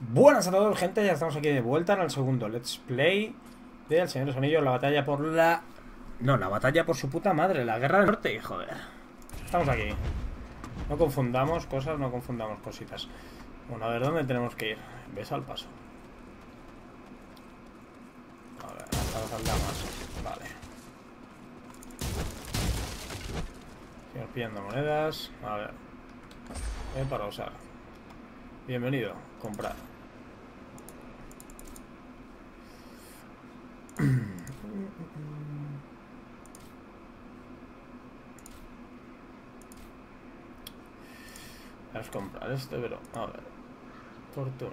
Buenas a todos, gente, ya estamos aquí de vuelta en el segundo Let's Play de El Señor de los Anillos, la batalla por la... No, la batalla por su puta madre, la guerra del norte, joder. Estamos aquí. No confundamos cosas, no confundamos cositas. Bueno, a ver, ¿dónde tenemos que ir? Ves al paso. A ver, hasta las aldamas. Vale. Seguimos pillando monedas. A ver. Para usar. Bienvenido. Comprar. Vamos a comprar este, pero a ver. Fortuna.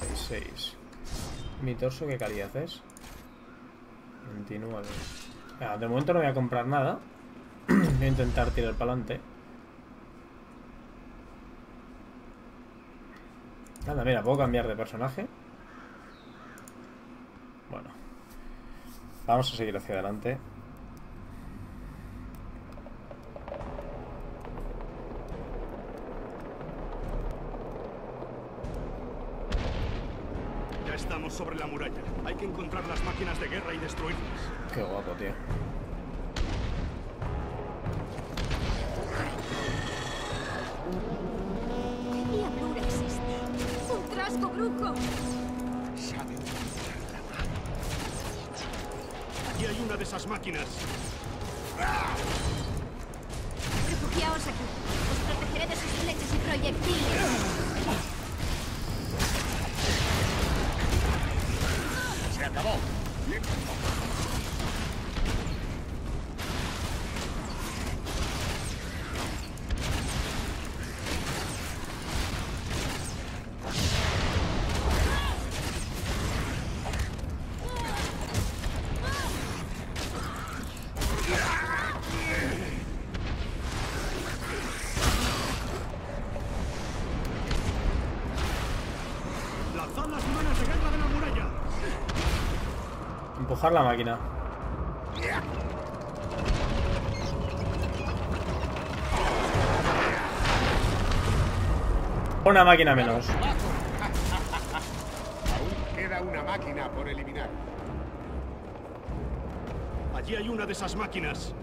$36. Mi torso, ¿qué calidad es? 29. Ah, de momento no voy a comprar nada. Voy a intentar tirar para adelante. Anda, mira, puedo cambiar de personaje. Bueno, vamos a seguir hacia adelante. Ya estamos sobre la muralla. Hay que encontrar las máquinas de guerra y destruirlas. Qué guapo, tío. ¿Qué diablo existe? ¡Es un trasco brujo! Aquí hay una de esas máquinas. Refugiaos aquí. Os protegeré de sus flechas y proyectiles. Se acabó. Lanzad las manos de guerra de la muralla. Empujar la máquina. Una máquina menos. Aún queda una máquina por eliminar. Allí hay una de esas máquinas.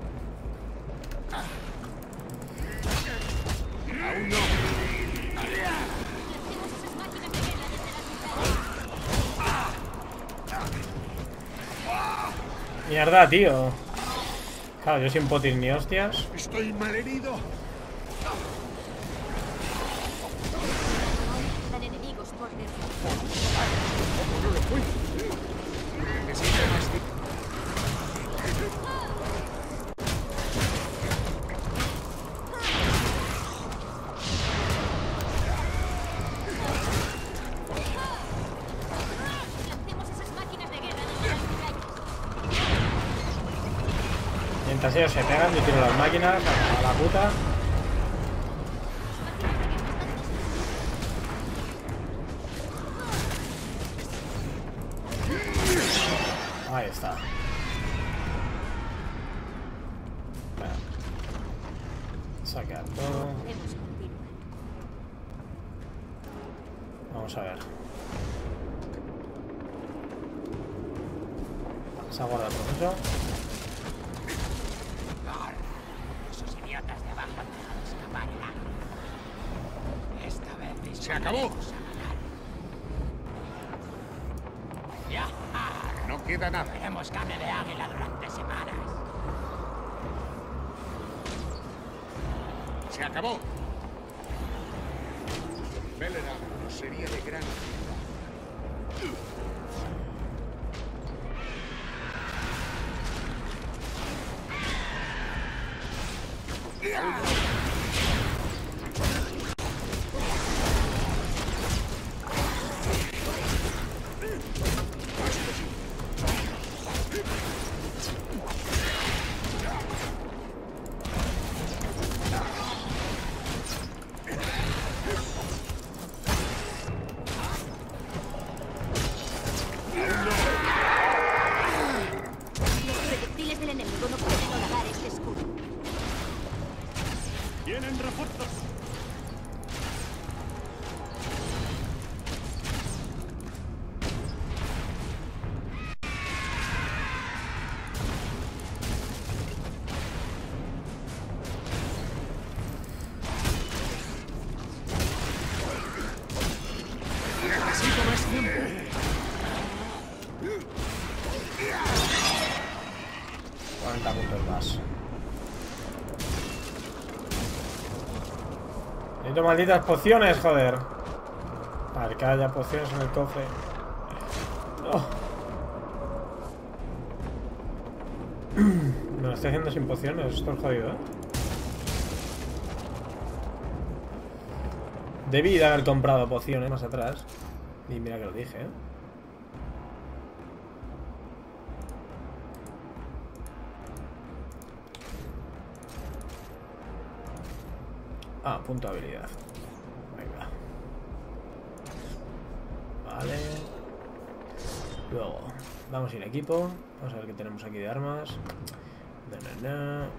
Aún no. Mierda, tío. Claro, yo sin potis ni hostias. Estoy malherido. Mientras ellos se pegan, yo tiro las máquinas a la puta. Ahí está. Sacar todo. Vamos a ver. Vamos a guardar todo eso. ¡Se acabó! No queda nada. Hemos carne de águila durante semanas. ¡Se acabó! Belerand sería de gran ayuda. ¡Vienen refuerzos! Malditas pociones, joder. A ver, que haya pociones en el cofre. No. Me lo estoy haciendo sin pociones, esto es jodido, ¿eh? Debí de haber comprado pociones más atrás. Y mira que lo dije, ¿eh? Ah, punto de habilidad. Venga. Vale. Luego, vamos sin equipo. Vamos a ver qué tenemos aquí de armas. No,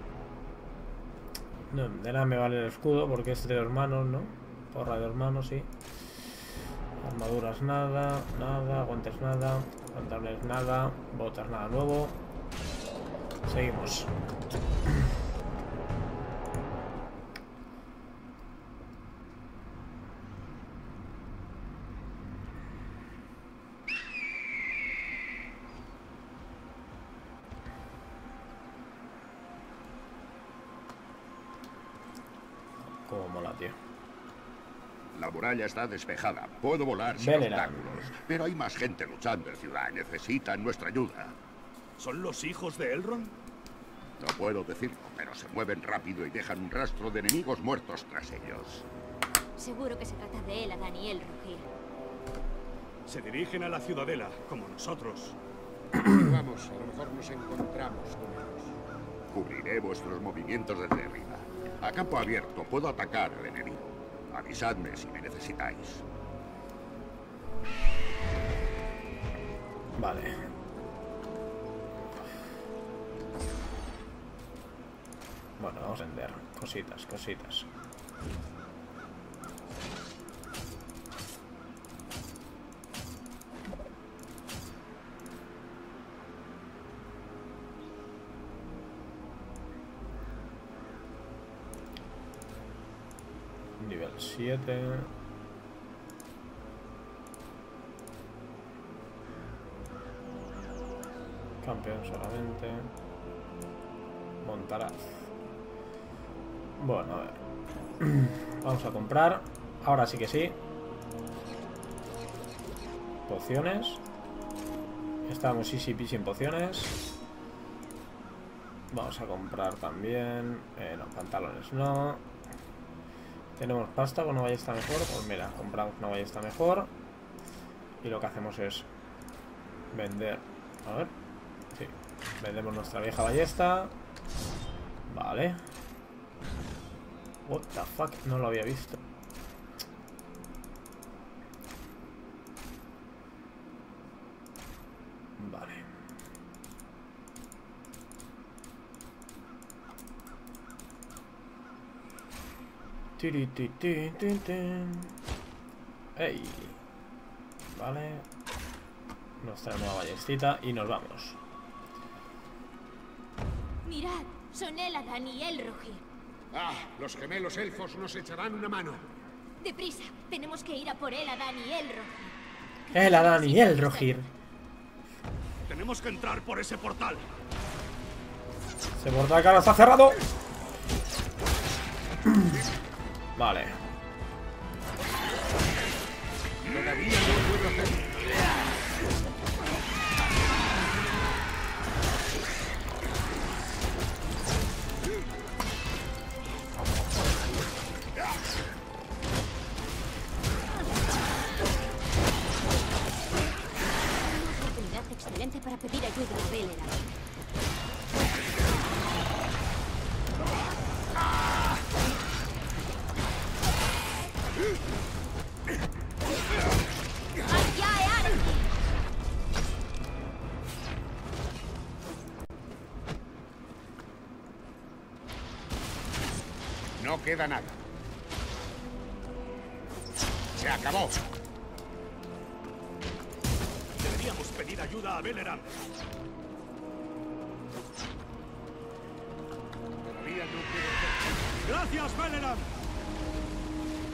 de nada me vale el escudo porque es de los manos, ¿no? Porra de los manos, sí. Armaduras nada, nada. Guantes nada. Pantalones nada. Botas nada nuevo. Seguimos. Ya está despejada. Puedo volar sin obstáculos, pero hay más gente luchando en ciudad. Necesitan nuestra ayuda. ¿Son los hijos de Elrond? No puedo decirlo, pero se mueven rápido y dejan un rastro de enemigos muertos tras ellos. Seguro que se trata de Elladan y Elrohir. Se dirigen a la ciudadela, como nosotros. Vamos, a lo mejor nos encontramos con ellos. Cubriré vuestros movimientos desde arriba. A campo abierto puedo atacar al enemigo. Avisadme si me necesitáis. Vale. Bueno, vamos a vender cositas, cositas. Nivel 7. Campeón solamente. Montaraz. Bueno, a ver. Vamos a comprar. Ahora sí que sí. Pociones. Estamos easy peasy en pociones. Vamos a comprar también. No, pantalones no. Tenemos pasta con una ballesta mejor. Pues mira, compramos una ballesta mejor. Y lo que hacemos es vender. A ver. Sí. Vendemos nuestra vieja ballesta. Vale. What the fuck. No lo había visto. Vale. Ey. Vale. Nuestra nueva ballestita y nos vamos. Mirad, son Elladan y Elrohir. Ah, los gemelos elfos nos echarán una mano. Deprisa, tenemos que ir a por Elladan y Elrohir. Elladan y Elrohir. Tenemos que entrar por ese portal. Ese portal que ahora está cerrado. Vale. Todavía no puedo hacer. Una oportunidad excelente para pedir ayuda a Vellera. ¡Ay, ay, ay! No queda nada. ¡Se acabó! Deberíamos pedir ayuda a Belerand. Todavía no quiero... ¡Gracias, Belerand!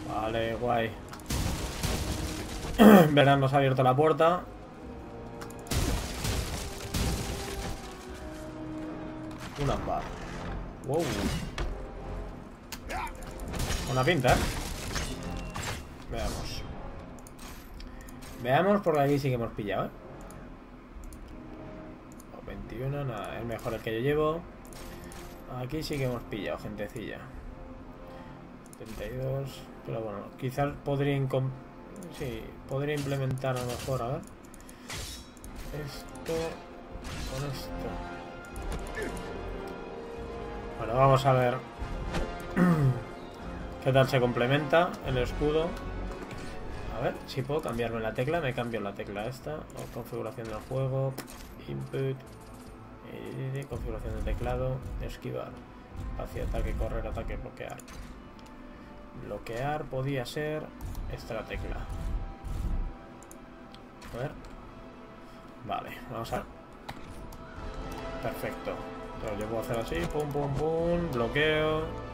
Vale, guay. Belerand nos ha abierto la puerta. Una barra. Wow. Una pinta, ¿eh? Veamos. Veamos, porque aquí sí que hemos pillado, ¿eh? 21, nada. Es mejor el que yo llevo. Aquí sí que hemos pillado, gentecilla. 32. Pero bueno, quizás podría... Sí, podría implementar a lo mejor, a ver. Esto... Con esto. Bueno, vamos a ver... ¿Qué tal se complementa el escudo? A ver, si puedo cambiarme la tecla, me cambio la tecla esta. O configuración del juego, input, configuración del teclado, esquivar, hacia ataque, correr, ataque, bloquear. Bloquear podía ser esta la tecla. A ver. Vale, vamos a ver. Perfecto. Entonces yo puedo hacer así, pum, pum, pum, bloqueo.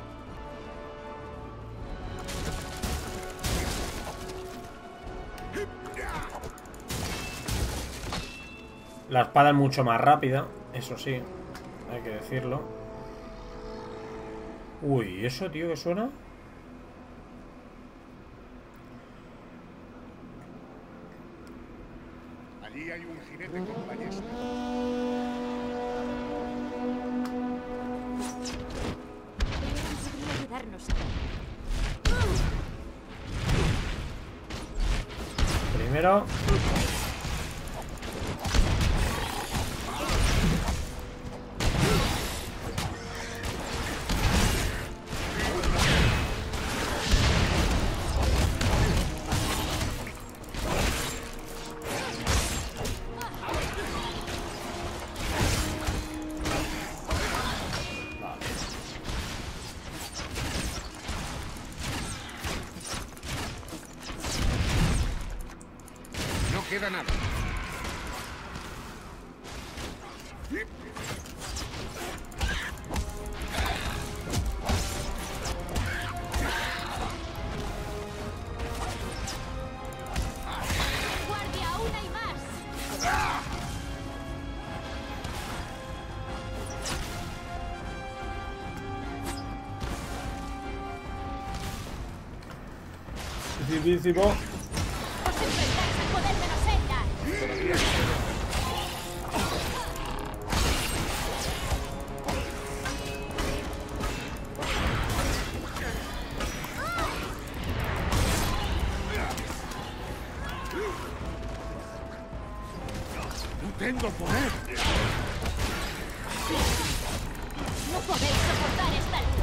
La espada es mucho más rápida, eso sí, hay que decirlo. Uy, ¿eso, tío, qué suena? Allí hay un jinete con ballesta. Primero... Divísimo. No tengo poder. No podéis soportar esta luz.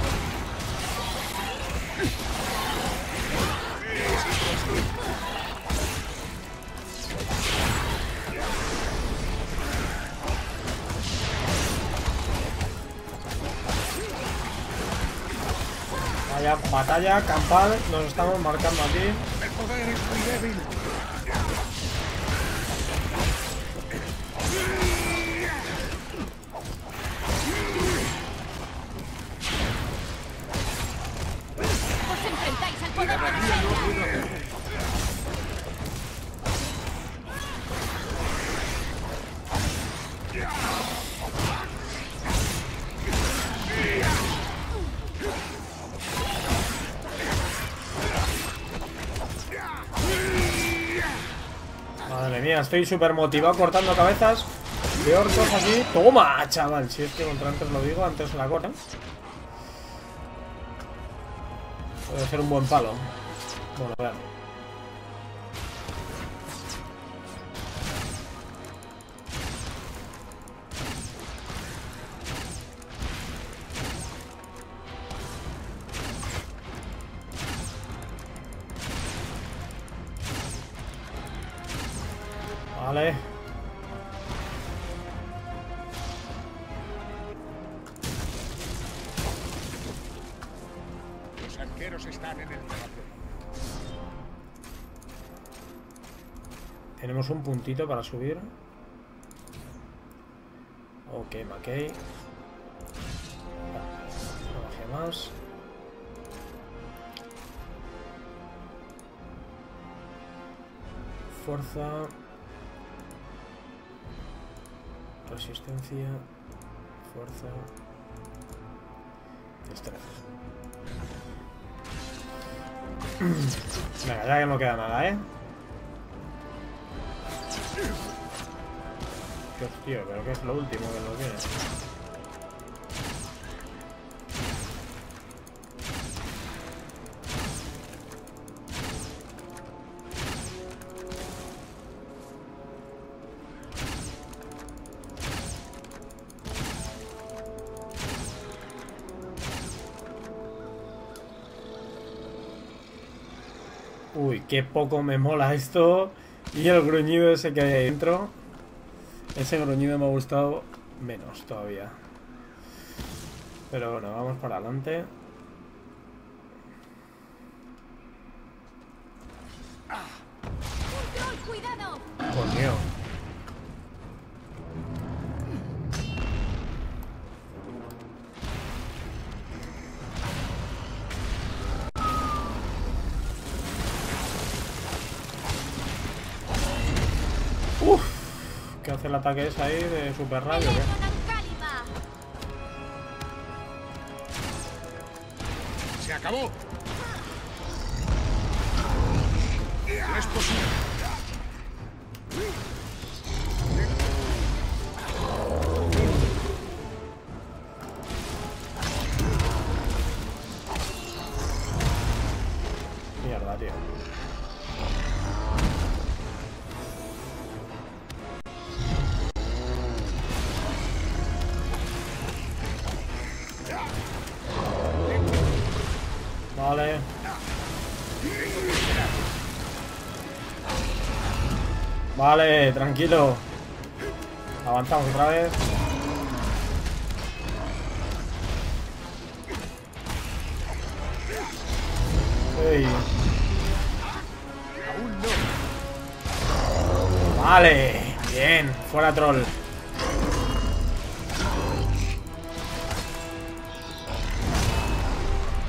Vaya batalla campal, nos estamos marcando aquí. El poder es muy débil. Os enfrentáis al poder de la selva. Madre mía, estoy súper motivado cortando cabezas de orcos así. ¡Toma, chaval! Si es que contra antes lo digo, antes la corta. Puede ser un buen palo. Bueno, a ver. Vale. consejeros están en el norte. Tenemos un puntito para subir. Ok, Mackey. No bajé más. Fuerza. Resistencia. Fuerza. Destreza. Venga, ya que no queda nada, ¿eh? Dios, tío, pero que es lo último que lo tiene. Uy, qué poco me mola esto. Y el gruñido ese que hay ahí dentro. Ese gruñido me ha gustado menos todavía. Pero bueno, vamos para adelante. Coño. Hace el ataque ese ahí de super radio, ¿eh? ¡Se acabó! ¡No es posible! Mierda, tío. Vale. Vale, tranquilo. Avanzamos otra vez. Ey. Vale, bien, fuera troll.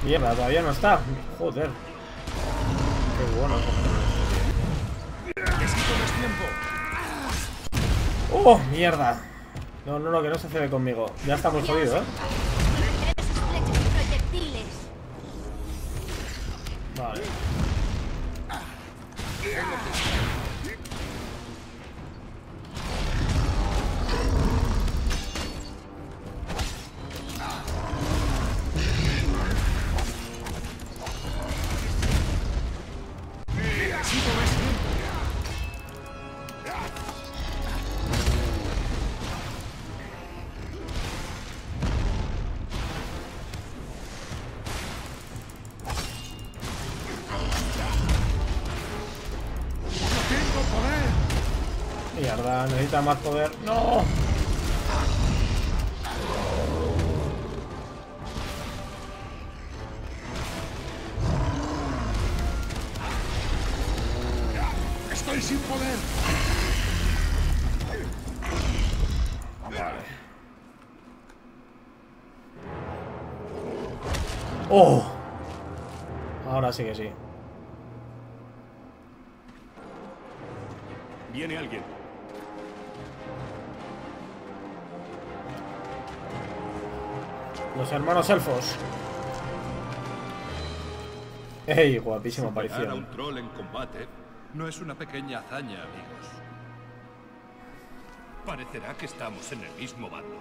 Mierda, todavía no está. Joder. Qué bueno. Necesito más tiempo. ¡Oh, mierda! No, no, no, que no se cede conmigo. Ya está muy jodido, ¿eh? Vale. Mierda, necesita más poder. ¡No! ¡Estoy sin poder! Vale. ¡Oh! Ahora sí que sí. Viene alguien. Los hermanos elfos. ¡Ey, guapísima aparición! Superar a un troll en combate no es una pequeña hazaña, amigos. Parecerá que estamos en el mismo bando.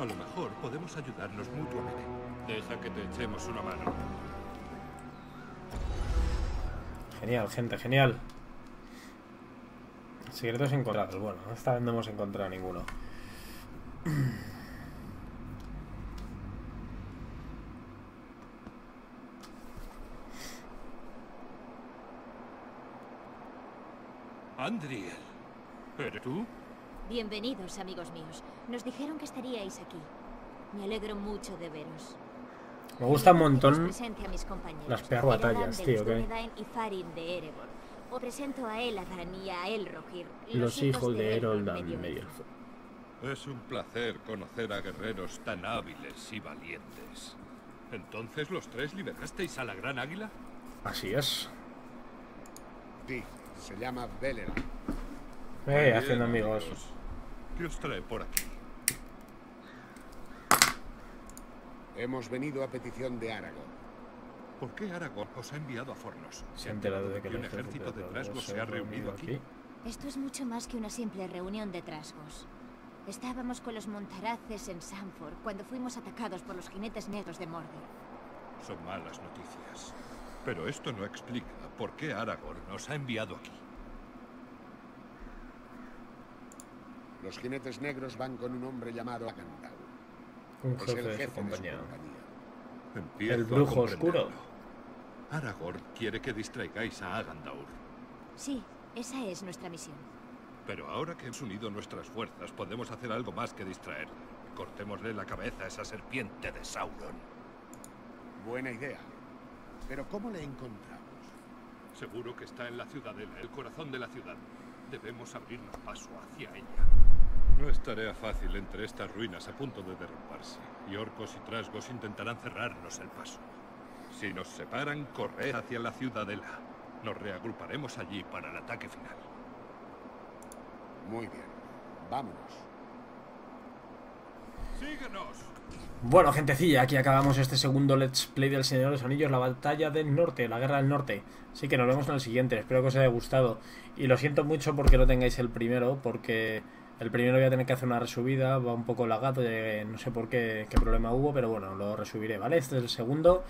A lo mejor podemos ayudarnos mutuamente. Deja que te echemos una mano. Genial, gente, genial. Secretos encontrados. Bueno, esta vez no hemos encontrado ninguno. Andriel, ¿eres tú? Bienvenidos, amigos míos. Nos dijeron que estaríais aquí. Me alegro mucho de veros. Me gusta un montón las peor batallas, tío, que presento a Elladan y a Elrohir, los hijos de Elrond y medio. Es un placer conocer a guerreros tan hábiles y valientes. ¿Entonces los tres liberasteis a la gran águila? Así es. Sí, se llama Vellera. Haciendo amigos. ¿Qué os trae por aquí? Hemos venido a petición de Aragorn. ¿Por qué Aragorn os ha enviado a Fornos? ¿Se ha enterado de que un ejército de trasgos se ha reunido aquí? Esto es mucho más que una simple reunión de trasgos. Estábamos con los montaraces en Sanford cuando fuimos atacados por los jinetes negros de Mordor. Son malas noticias. Pero esto no explica por qué Aragorn nos ha enviado aquí. Los jinetes negros van con un hombre llamado Agandaur. Un jefe, es el jefe de su compañía. El brujo oscuro. Aragorn quiere que distraigáis a Agandaur. Sí, esa es nuestra misión. Pero ahora que hemos unido nuestras fuerzas, podemos hacer algo más que distraerle. Cortémosle la cabeza a esa serpiente de Sauron. Buena idea. Pero ¿cómo le encontramos? Seguro que está en la ciudadela, el corazón de la ciudad. Debemos abrirnos paso hacia ella. No es tarea fácil entre estas ruinas a punto de derrumbarse, y orcos y trasgos intentarán cerrarnos el paso. Si nos separan, correr hacia la ciudadela. Nos reagruparemos allí para el ataque final. Muy bien, vámonos. ¡Síguenos! Bueno, gentecilla, aquí acabamos este segundo Let's Play del Señor de los Anillos, la batalla del norte, la guerra del norte. Así que nos vemos en el siguiente, espero que os haya gustado. Y lo siento mucho porque no tengáis el primero, porque... el primero voy a tener que hacer una resubida, va un poco lagato, no sé por qué problema hubo, pero bueno, lo resubiré, ¿vale? Este es el segundo,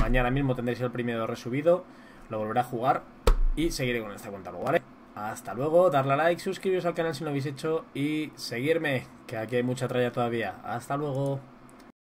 mañana mismo tendréis el primero resubido, lo volveré a jugar y seguiré con esta cuenta luego, ¿vale? Hasta luego, darle a like, suscribiros al canal si no lo habéis hecho y seguirme, que aquí hay mucha tralla todavía. Hasta luego.